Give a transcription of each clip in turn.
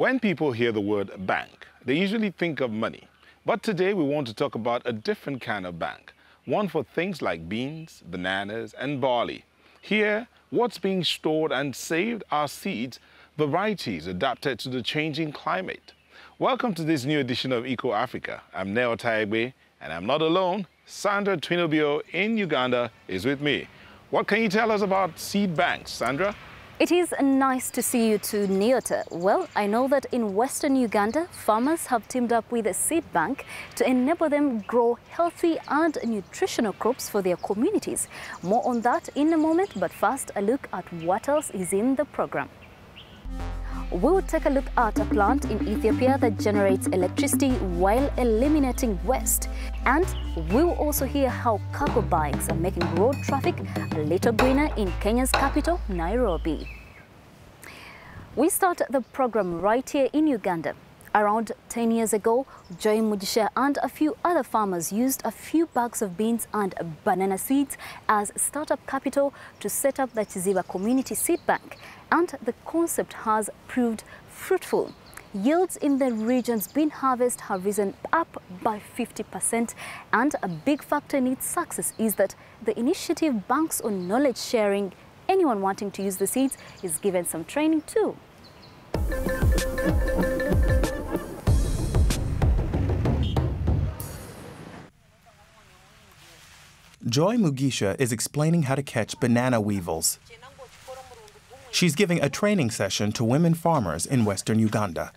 When people hear the word bank, they usually think of money. But today we want to talk about a different kind of bank, one for things like beans, bananas, and barley. Here, what's being stored and saved are seeds, varieties adapted to the changing climate. Welcome to this new edition of EcoAfrica. I'm Neo Taibe, and I'm not alone. Sandra Twinobio in Uganda is with me. What can you tell us about seed banks, Sandra? It is nice to see you too, Neota. Well, I know that in Western Uganda, farmers have teamed up with a seed bank to enable them grow healthy and nutritional crops for their communities. More on that in a moment, but first a look at what else is in the program. We'll take a look at a plant in Ethiopia that generates electricity while eliminating waste. And we'll also hear how cargo bikes are making road traffic a little greener in Kenya's capital, Nairobi. We start the program right here in Uganda. Around 10 years ago, Joy Mugisha and a few other farmers used a few bags of beans and banana seeds as startup capital to set up the Chiziba Community Seed Bank, and the concept has proved fruitful. Yields in the region's bean harvest have risen up by 50%, and a big factor in its success is that the initiative banks on knowledge sharing. Anyone wanting to use the seeds is given some training too. Joy Mugisha is explaining how to catch banana weevils. She's giving a training session to women farmers in Western Uganda.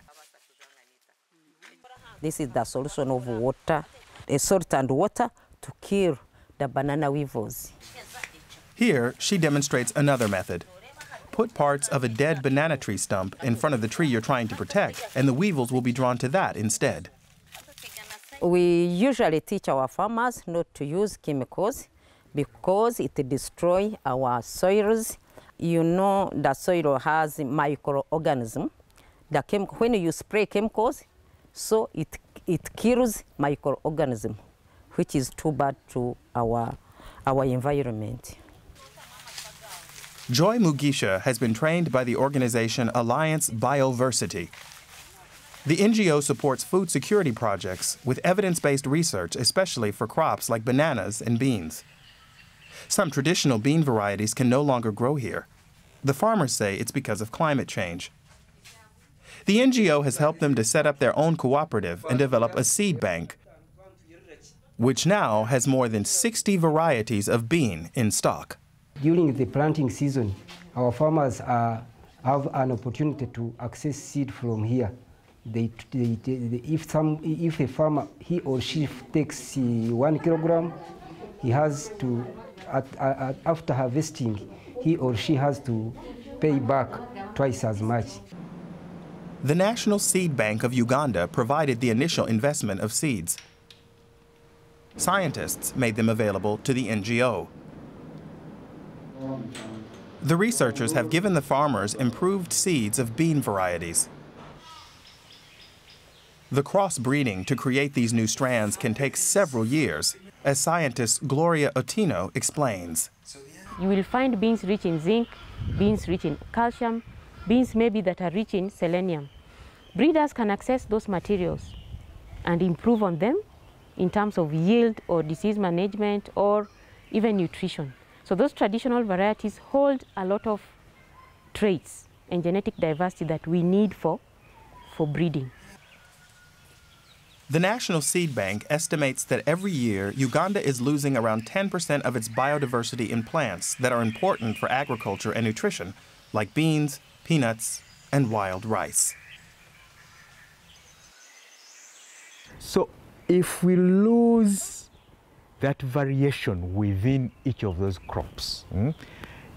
This is the solution of water, a salt and water to kill the banana weevils. Here, she demonstrates another method. Put parts of a dead banana tree stump in front of the tree you're trying to protect, and the weevils will be drawn to that instead. We usually teach our farmers not to use chemicals because it destroys our soils. You know, the soil has microorganisms. When you spray chemicals, so it kills microorganisms, which is too bad to our environment. Joy Mugisha has been trained by the organization Alliance Bioversity. The NGO supports food security projects with evidence-based research, especially for crops like bananas and beans. Some traditional bean varieties can no longer grow here. The farmers say it's because of climate change. The NGO has helped them to set up their own cooperative and develop a seed bank, which now has more than 60 varieties of bean in stock. During the planting season, our farmers have an opportunity to access seed from here. If a farmer, he or she takes 1 kilogram, he has to, after harvesting, he or she has to pay back twice as much. The National Seed Bank of Uganda provided the initial investment of seeds. Scientists made them available to the NGO. The researchers have given the farmers improved seeds of bean varieties. The cross-breeding to create these new strands can take several years, as scientist Gloria Otino explains. You will find beans rich in zinc, beans rich in calcium, beans maybe that are rich in selenium. Breeders can access those materials and improve on them in terms of yield or disease management or even nutrition. So those traditional varieties hold a lot of traits and genetic diversity that we need for breeding. The National Seed Bank estimates that every year, Uganda is losing around 10% of its biodiversity in plants that are important for agriculture and nutrition, like beans, peanuts, and wild rice. So if we lose that variation within each of those crops,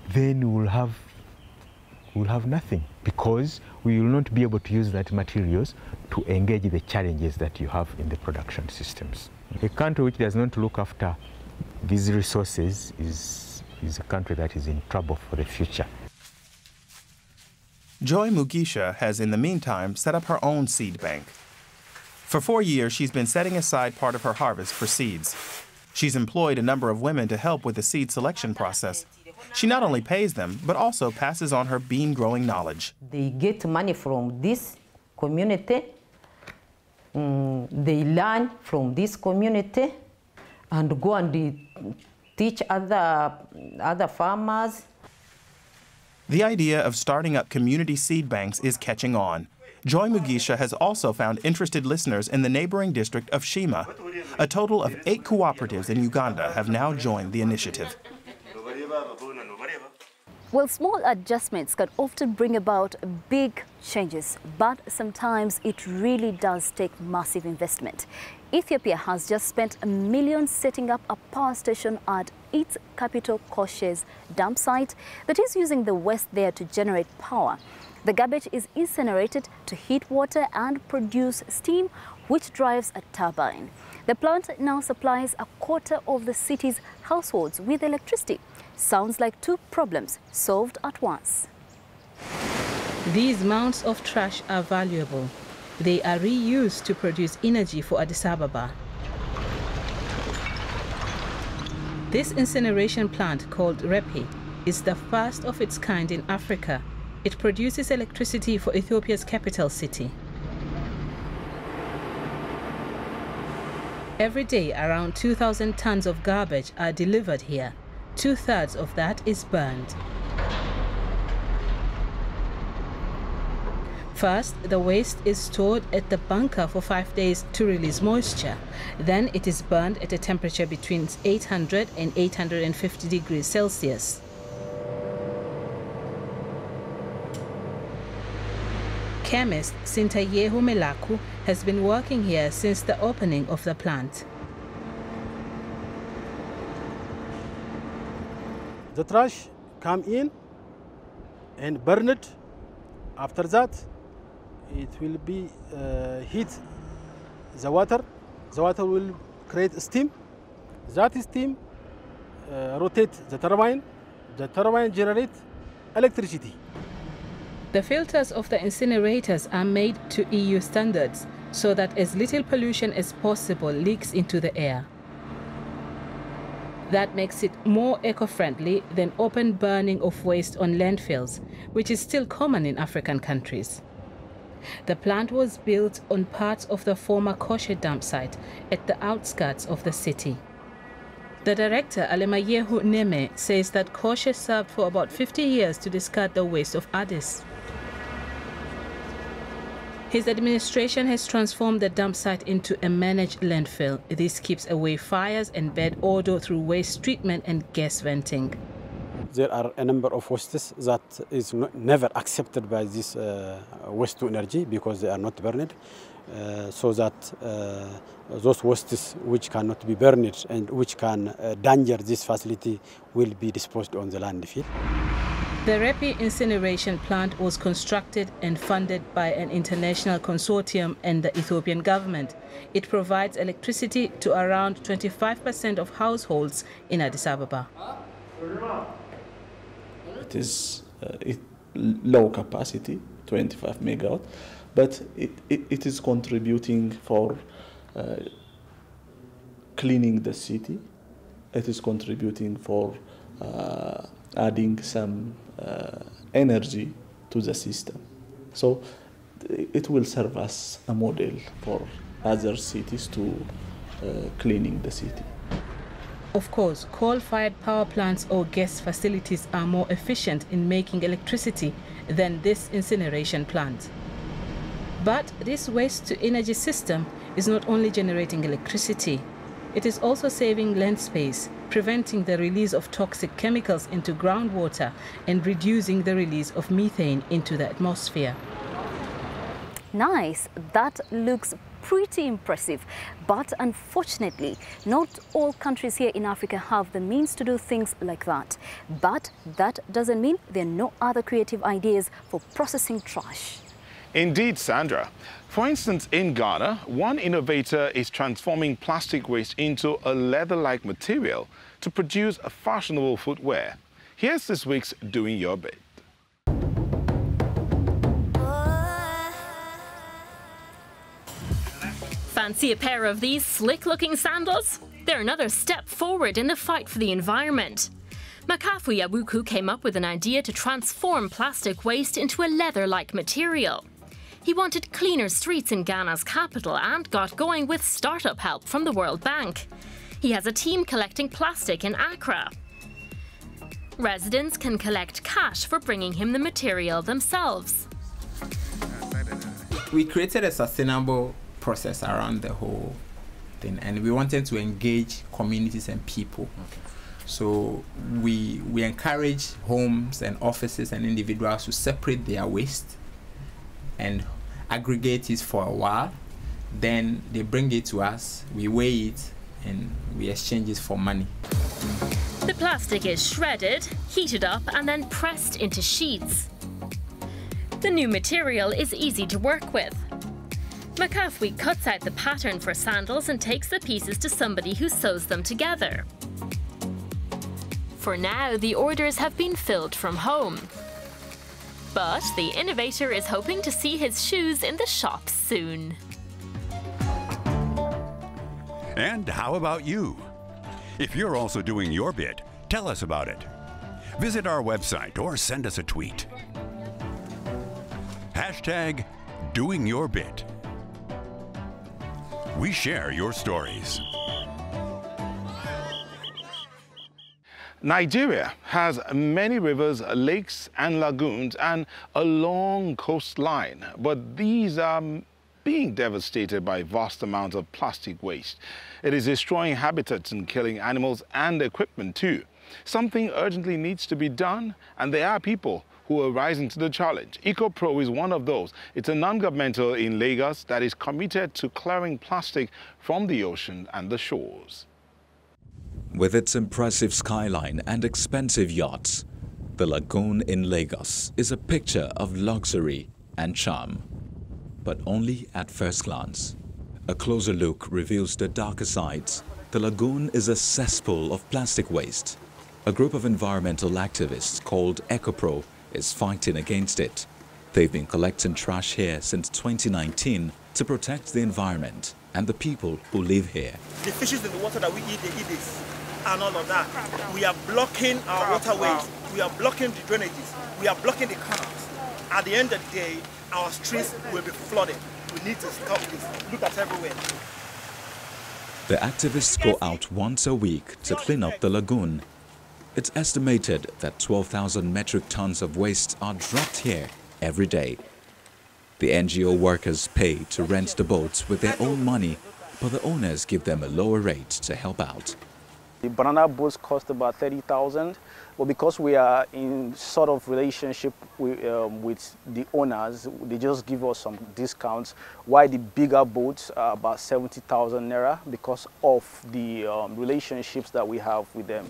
then we'll have nothing, because we will not be able to use that materials to engage the challenges that you have in the production systems. A country which does not look after these resources is a country that is in trouble for the future. Joy Mugisha has, in the meantime, set up her own seed bank. For 4 years, she's been setting aside part of her harvest for seeds. She's employed a number of women to help with the seed selection process. She not only pays them, but also passes on her bean-growing knowledge. They get money from this community. They learn from this community and go and teach other farmers. The idea of starting up community seed banks is catching on. Joy Mugisha has also found interested listeners in the neighboring district of Shima. A total of 8 cooperatives in Uganda have now joined the initiative. Well, small adjustments can often bring about big changes, but sometimes it really does take massive investment. Ethiopia has just spent $1 million setting up a power station at its capital Koshe's dump site that is using the waste there to generate power. The garbage is incinerated to heat water and produce steam, which drives a turbine. The plant now supplies a quarter of the city's households with electricity. Sounds like 2 problems solved at once. These mounds of trash are valuable. They are reused to produce energy for Addis Ababa. This incineration plant, called Repi, is the first of its kind in Africa. It produces electricity for Ethiopia's capital city. Every day, around 2,000 tons of garbage are delivered here. 2/3 of that is burned. First, the waste is stored at the bunker for 5 days to release moisture. Then it is burned at a temperature between 800 and 850 degrees Celsius. Chemist Sintayehu Melaku has been working here since the opening of the plant. The trash come in and burn it. After that, it will be heat the water. The water will create steam. That steam rotates the turbine. The turbine generates electricity. The filters of the incinerators are made to EU standards so that as little pollution as possible leaks into the air. That makes it more eco-friendly than open burning of waste on landfills, which is still common in African countries. The plant was built on parts of the former Koshe dump site at the outskirts of the city. The director, Alemayehu Neme, says that Koshe served for about 50 years to discard the waste of Addis. His administration has transformed the dump site into a managed landfill. This keeps away fires and bad odor through waste treatment and gas venting. There are a number of wastes that is never accepted by this waste to energy because they are not burned. So that those wastes which cannot be burned and which can endanger this facility will be disposed on the landfill. The Repi incineration plant was constructed and funded by an international consortium and the Ethiopian government. It provides electricity to around 25% of households in Addis Ababa. It is low capacity, 25 megawatt, but it is contributing for cleaning the city. It is contributing for adding some energy to the system. So it will serve as a model for other cities to cleaning the city. Of course, coal-fired power plants or gas facilities are more efficient in making electricity than this incineration plant. But this waste-to-energy system is not only generating electricity. It is also saving land space, preventing the release of toxic chemicals into groundwater and reducing the release of methane into the atmosphere. Nice. That looks pretty impressive. But unfortunately, not all countries here in Africa have the means to do things like that. But that doesn't mean there are no other creative ideas for processing trash. Indeed, Sandra. For instance, in Ghana, one innovator is transforming plastic waste into a leather-like material to produce a fashionable footwear. Here's this week's Doing Your Bit. Fancy a pair of these slick-looking sandals? They're another step forward in the fight for the environment. Makafui Awuku came up with an idea to transform plastic waste into a leather-like material. He wanted cleaner streets in Ghana's capital and got going with startup help from the World Bank. He has a team collecting plastic in Accra. Residents can collect cash for bringing him the material themselves. We created a sustainable process around the whole thing, and we wanted to engage communities and people. Okay. So we encourage homes and offices and individuals to separate their waste and aggregate it for a while. Then they bring it to us, we weigh it, and we exchange it for money. The plastic is shredded, heated up, and then pressed into sheets. The new material is easy to work with. Makafui cuts out the pattern for sandals and takes the pieces to somebody who sews them together. For now, the orders have been filled from home. But the innovator is hoping to see his shoes in the shops soon. And how about you? If you're also doing your bit, tell us about it. Visit our website or send us a tweet. #DoingYourBit. We share your stories. Nigeria has many rivers, lakes and lagoons and a long coastline, but these are being devastated by vast amounts of plastic waste. It is destroying habitats and killing animals and equipment too. Something urgently needs to be done, and there are people who are rising to the challenge. EcoPro is one of those. It's a non-governmental in Lagos that is committed to clearing plastic from the ocean and the shores. With its impressive skyline and expensive yachts, the lagoon in Lagos is a picture of luxury and charm, but only at first glance. A closer look reveals the darker sides. The lagoon is a cesspool of plastic waste. A group of environmental activists called EcoPro is fighting against it. They've been collecting trash here since 2019 to protect the environment and the people who live here. The fishes in the water that we eat, they eat this and all of that. We are blocking our waterways. We are blocking the drainages. We are blocking the canals. At the end of the day, our streets will be flooded. We need to stop this. Look at everywhere. The activists go out once a week to clean up the lagoon. It's estimated that 12,000 metric tons of waste are dropped here every day. The NGO workers pay to rent the boats with their own money, but the owners give them a lower rate to help out. The banana boats cost about 30,000, but because we are in sort of relationship with the owners, they just give us some discounts, while the bigger boats are about 70,000 naira because of the relationships that we have with them.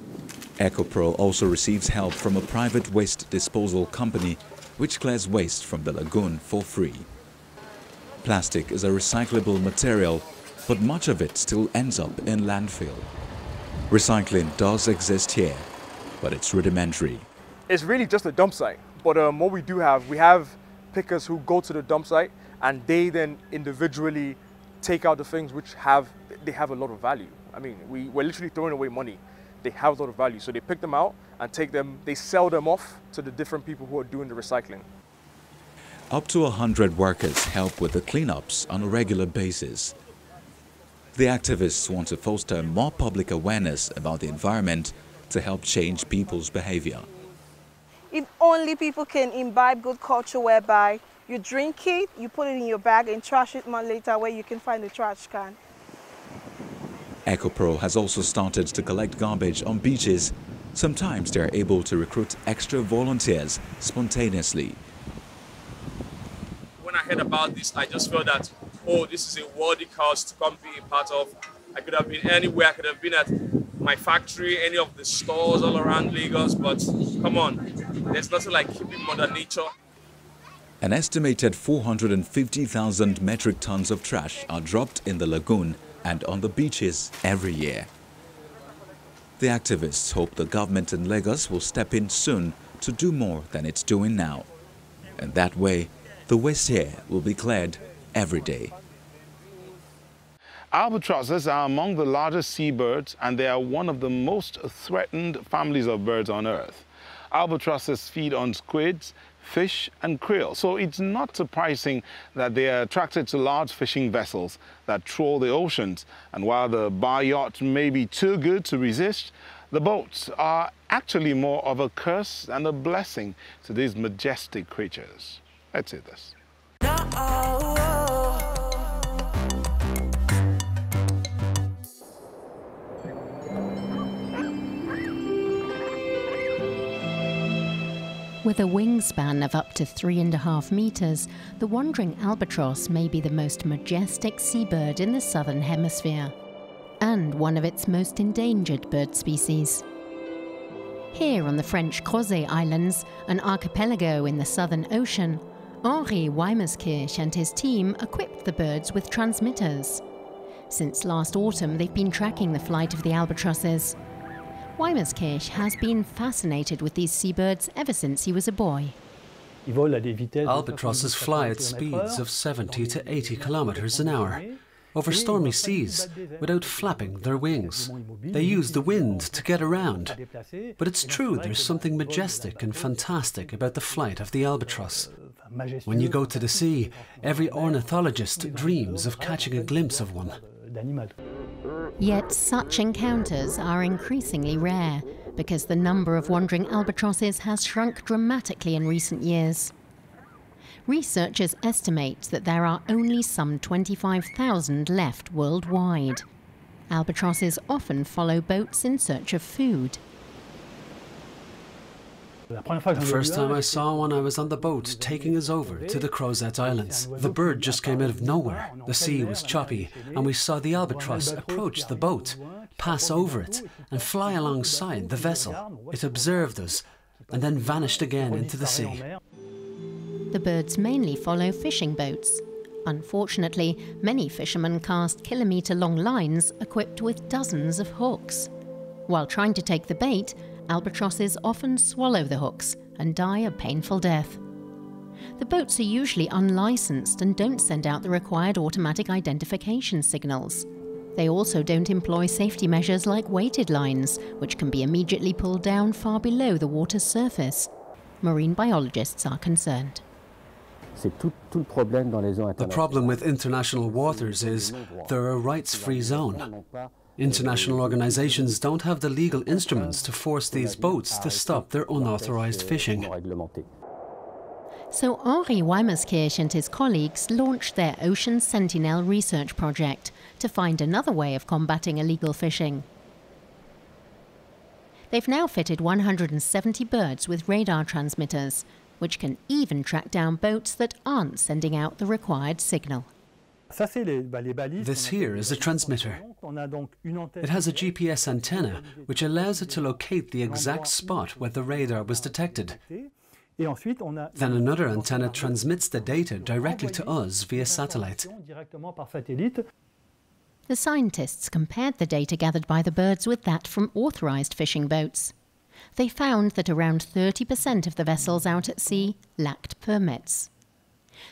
EcoPro also receives help from a private waste disposal company which clears waste from the lagoon for free. Plastic is a recyclable material, but much of it still ends up in landfill. Recycling does exist here, but it's rudimentary. It's really just a dump site, but what we do have, we have pickers who go to the dump site and they then individually take out the things which have a lot of value. I mean, we're literally throwing away money. They have a lot of value, so they pick them out and take them, they sell them off to the different people who are doing the recycling. Up to 100 workers help with the cleanups on a regular basis. The activists want to foster more public awareness about the environment to help change people's behavior. If only people can imbibe good culture whereby you drink it, you put it in your bag and trash it later where you can find the trash can. EcoPro has also started to collect garbage on beaches. Sometimes they are able to recruit extra volunteers spontaneously. When I heard about this, I just felt that, oh, this is a worthy cause to come be a part of. I could have been anywhere. I could have been at my factory, any of the stores all around Lagos, but come on, there's nothing like keeping Mother Nature. An estimated 450,000 metric tons of trash are dropped in the lagoon and on the beaches every year. The activists hope the government in Lagos will step in soon to do more than it's doing now. And that way, the waste here will be cleared every day. Albatrosses are among the largest seabirds, and they are one of the most threatened families of birds on Earth. Albatrosses feed on squids, fish and krill. So it's not surprising that they are attracted to large fishing vessels that trawl the oceans. And while the bar yacht may be too good to resist, the boats are actually more of a curse and a blessing to these majestic creatures. Let's say this. With a wingspan of up to 3.5 meters, the wandering albatross may be the most majestic seabird in the southern hemisphere, and one of its most endangered bird species. Here on the French Crozet Islands, an archipelago in the Southern Ocean, Henri Weimerskirch and his team equipped the birds with transmitters. Since last autumn, they've been tracking the flight of the albatrosses. Weimerskirch has been fascinated with these seabirds ever since he was a boy. Albatrosses fly at speeds of 70 to 80 kilometers an hour over stormy seas without flapping their wings. They use the wind to get around. But it's true, there's something majestic and fantastic about the flight of the albatross. When you go to the sea, every ornithologist dreams of catching a glimpse of one. Yet such encounters are increasingly rare because the number of wandering albatrosses has shrunk dramatically in recent years. Researchers estimate that there are only some 25,000 left worldwide. Albatrosses often follow boats in search of food. The first time I saw one, I was on the boat taking us over to the Crozet Islands. The bird just came out of nowhere. The sea was choppy, and we saw the albatross approach the boat, pass over it, and fly alongside the vessel. It observed us, and then vanished again into the sea. The birds mainly follow fishing boats. Unfortunately, many fishermen cast kilometre-long lines equipped with dozens of hooks. While trying to take the bait, albatrosses often swallow the hooks and die a painful death. The boats are usually unlicensed and don't send out the required automatic identification signals. They also don't employ safety measures like weighted lines, which can be immediately pulled down far below the water's surface. Marine biologists are concerned. The problem with international waters is they're a rights-free zone. International organizations don't have the legal instruments to force these boats to stop their unauthorized fishing. So Henri Weimerskirch and his colleagues launched their Ocean Sentinel research project to find another way of combating illegal fishing. They've now fitted 170 birds with radar transmitters, which can even track down boats that aren't sending out the required signal. This here is a transmitter. It has a GPS antenna, which allows it to locate the exact spot where the radar was detected. Then another antenna transmits the data directly to us via satellite. The scientists compared the data gathered by the birds with that from authorized fishing boats. They found that around 30% of the vessels out at sea lacked permits.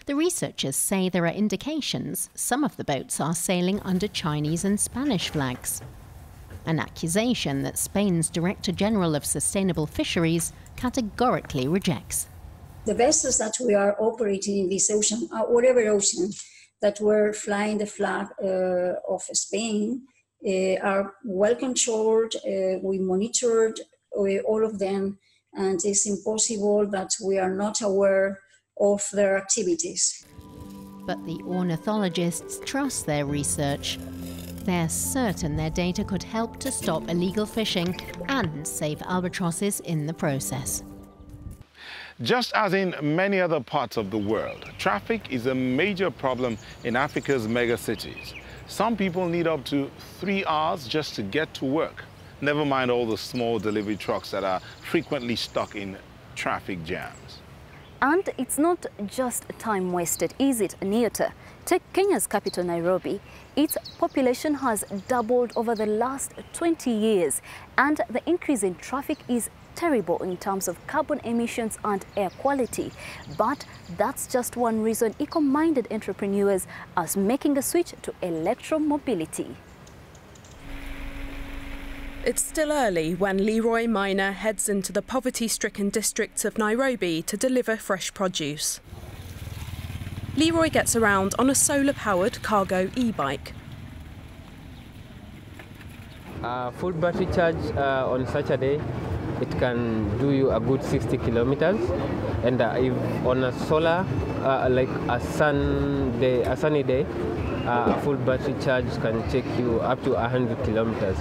The researchers say there are indications some of the boats are sailing under Chinese and Spanish flags, an accusation that Spain's Director General of Sustainable Fisheries categorically rejects. The vessels that we are operating in this ocean, or whatever ocean, that were flying the flag of Spain are well controlled, we monitored all of them, and it's impossible that we are not aware of their activities. But the ornithologists trust their research. They're certain their data could help to stop illegal fishing and save albatrosses in the process. Just as in many other parts of the world, traffic is a major problem in Africa's megacities. Some people need up to 3 hours just to get to work, never mind all the small delivery trucks that are frequently stuck in traffic jams. And it's not just time wasted, is it, Nyota? Take Kenya's capital, Nairobi. Its population has doubled over the last 20 years, and the increase in traffic is terrible in terms of carbon emissions and air quality. But that's just one reason eco-minded entrepreneurs are making a switch to electromobility. It's still early when Leroy Miner heads into the poverty-stricken districts of Nairobi to deliver fresh produce. Leroy gets around on a solar-powered cargo e-bike. Full battery charge on Saturday, it can do you a good 60 kilometers, and if on a solar, like a sunny day, a full battery charge can take you up to 100 kilometers.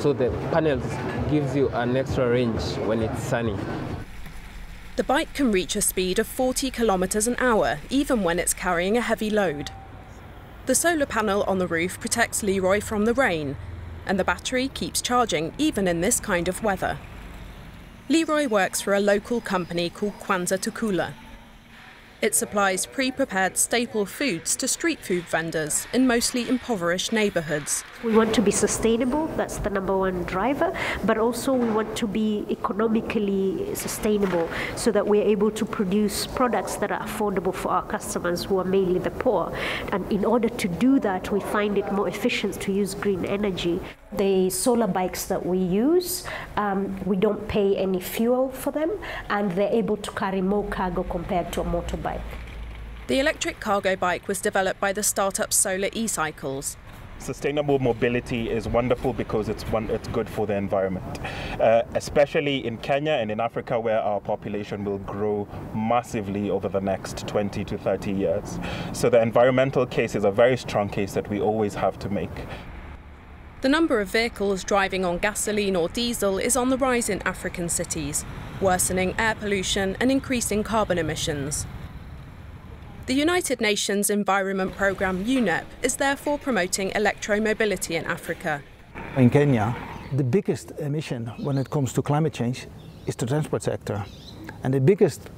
So the panels gives you an extra range when it's sunny. The bike can reach a speed of 40 kilometers an hour, even when it's carrying a heavy load. The solar panel on the roof protects Leroy from the rain, and the battery keeps charging even in this kind of weather. Leroy works for a local company called Kwanza Tukula. It supplies pre-prepared staple foods to street food vendors in mostly impoverished neighbourhoods. We want to be sustainable, that's the #1 driver, but also we want to be economically sustainable so that we're able to produce products that are affordable for our customers, who are mainly the poor. And in order to do that, we find it more efficient to use green energy. The solar bikes that we use, we don't pay any fuel for them, and they're able to carry more cargo compared to a motorbike. The electric cargo bike was developed by the startup Solar E-Cycles. Sustainable mobility is wonderful because it's good for the environment, especially in Kenya and in Africa, where our population will grow massively over the next 20 to 30 years. So the environmental case is a very strong case that we always have to make. The number of vehicles driving on gasoline or diesel is on the rise in African cities, worsening air pollution and increasing carbon emissions. The United Nations Environment Programme, UNEP, is therefore promoting electromobility in Africa. In Kenya, the biggest emission when it comes to climate change is the transport sector. And the biggest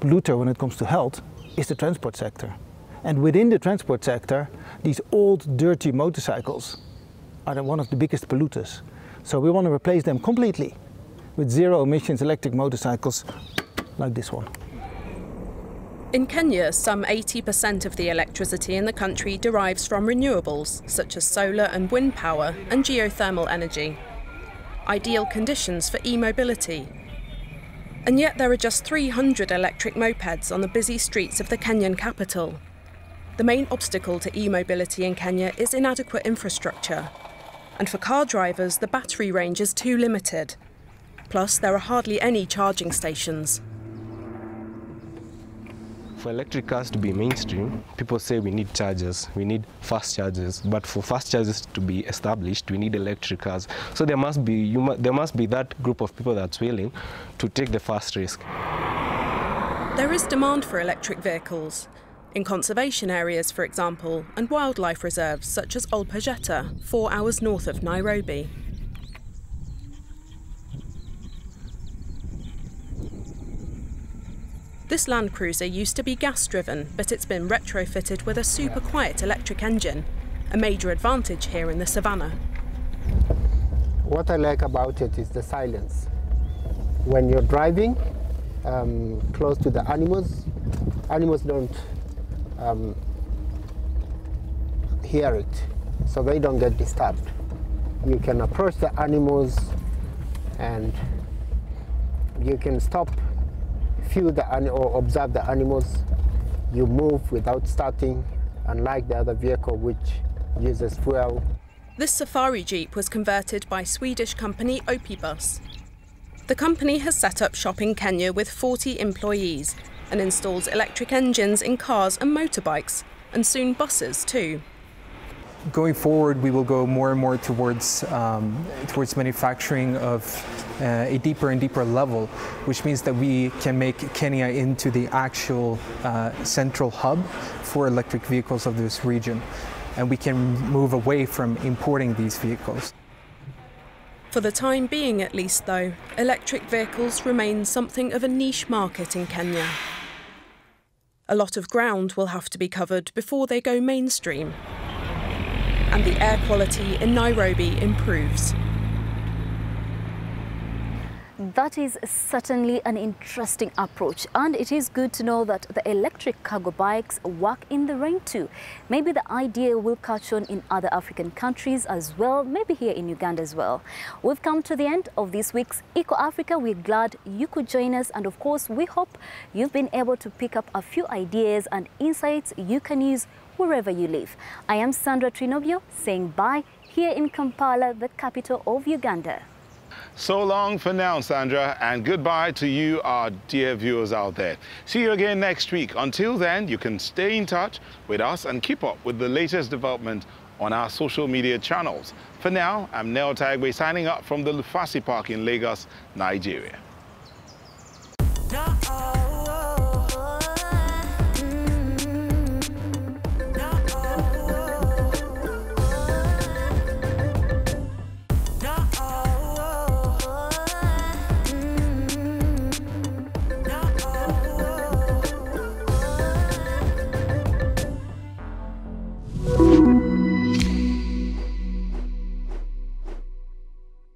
polluter when it comes to health is the transport sector. And within the transport sector, these old, dirty motorcycles are one of the biggest polluters. So we want to replace them completely with zero emissions electric motorcycles like this one. In Kenya, some 80% of the electricity in the country derives from renewables, such as solar and wind power and geothermal energy. Ideal conditions for e-mobility. And yet there are just 300 electric mopeds on the busy streets of the Kenyan capital. The main obstacle to e-mobility in Kenya is inadequate infrastructure. And for car drivers, the battery range is too limited. Plus, there are hardly any charging stations. For electric cars to be mainstream, people say we need chargers, we need fast chargers. But for fast chargers to be established, we need electric cars. So there must be that group of people that's willing to take the fast risk. There is demand for electric vehicles. In conservation areas, for example, and wildlife reserves such as Ol Pejeta, 4 hours north of Nairobi. This Land Cruiser used to be gas-driven, but it's been retrofitted with a super-quiet electric engine, a major advantage here in the savannah. What I like about it is the silence. When you're driving close to the animals, animals don't hear it, so they don't get disturbed. You can approach the animals and you can stop, feel the or observe the animals. You move without starting, unlike the other vehicle which uses fuel. This safari jeep was converted by Swedish company Opibus. The company has set up shop in Kenya with 40 employees, and installs electric engines in cars and motorbikes, and soon buses too. Going forward, we will go more and more towards, manufacturing of a deeper and deeper level, which means that we can make Kenya into the actual central hub for electric vehicles of this region. And we can move away from importing these vehicles. For the time being at least though, electric vehicles remain something of a niche market in Kenya. A lot of ground will have to be covered before they go mainstream. And the air quality in Nairobi improves. That is certainly an interesting approach, and it is good to know that the electric cargo bikes work in the rain too. Maybe the idea will catch on in other African countries as well, maybe here in Uganda as well. We've come to the end of this week's EcoAfrica. We're glad you could join us, and of course we hope you've been able to pick up a few ideas and insights you can use wherever you live. I am Sandra Twinobio saying bye here in Kampala, the capital of Uganda. So long for now, Sandra, and goodbye to you, our dear viewers out there. See you again next week. Until then, you can stay in touch with us and keep up with the latest development on our social media channels. For now, I'm Nael Tagbe signing up from the Lufasi Park in Lagos, Nigeria.